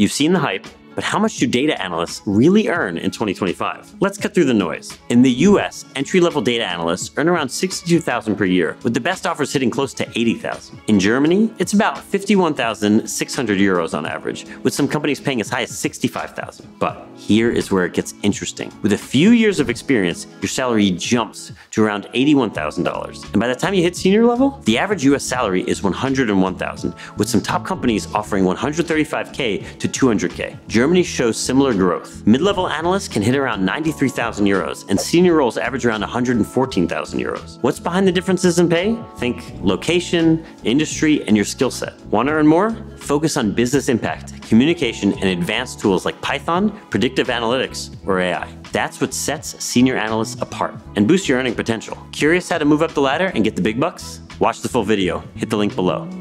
You've seen the hype, but how much do data analysts really earn in 2025? Let's cut through the noise. In the US, entry-level data analysts earn around $62,000 per year, with the best offers hitting close to $80,000. In Germany, it's about 51,600 euros on average, with some companies paying as high as 65,000. But here is where it gets interesting. With a few years of experience, your salary jumps to around $81,000. And by the time you hit senior level, the average US salary is $101,000, with some top companies offering $135K to $200K. Germany shows similar growth. Mid-level analysts can hit around 93,000 euros, and senior roles average around 114,000 euros. What's behind the differences in pay? Think location, industry, and your skill set. Want to earn more? Focus on business impact, communication, and advanced tools like Python, predictive analytics, or AI. That's what sets senior analysts apart and boosts your earning potential. Curious how to move up the ladder and get the big bucks? Watch the full video. Hit the link below.